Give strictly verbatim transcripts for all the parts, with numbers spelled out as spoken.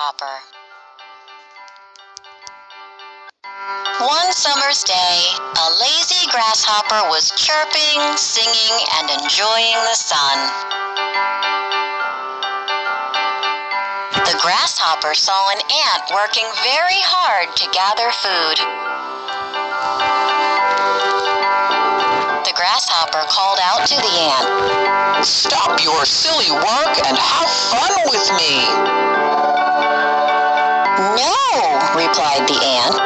Hopper. One summer's day, a lazy grasshopper was chirping, singing, and enjoying the sun. The grasshopper saw an ant working very hard to gather food. The grasshopper called out to the ant, "Stop your silly work and have fun with me!" "No," replied the ant.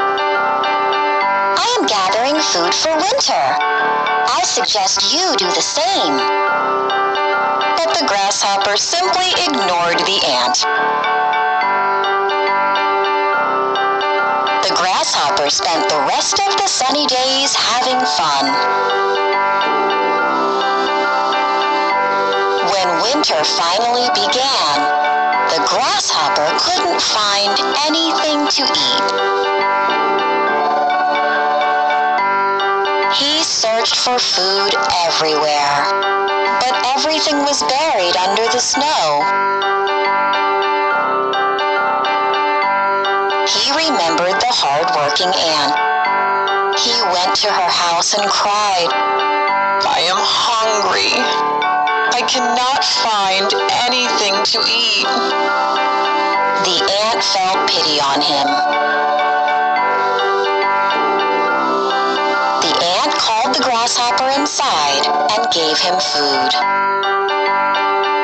"I am gathering food for winter. I suggest you do the same." But the grasshopper simply ignored the ant. The grasshopper spent the rest of the sunny days having fun. When winter finally began, the grasshopper couldn't find anything to eat. He searched for food everywhere, but everything was buried under the snow. He remembered the hard-working ant. He went to her house and cried, "I am hungry. I cannot find anything to eat." The ant felt pity on him. The ant called the grasshopper inside and gave him food.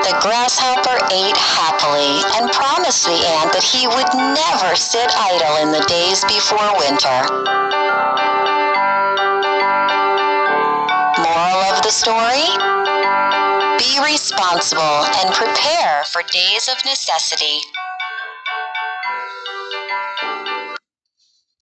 The grasshopper ate happily and promised the ant that he would never sit idle in the days before winter. Moral of the story? Be responsible and prepare for days of necessity.